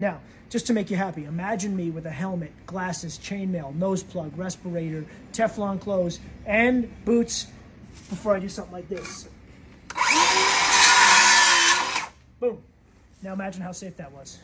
Now, just to make you happy, imagine me with a helmet, glasses, chainmail, nose plug, respirator, Teflon clothes, and boots before I do something like this. Boom. Now imagine how safe that was.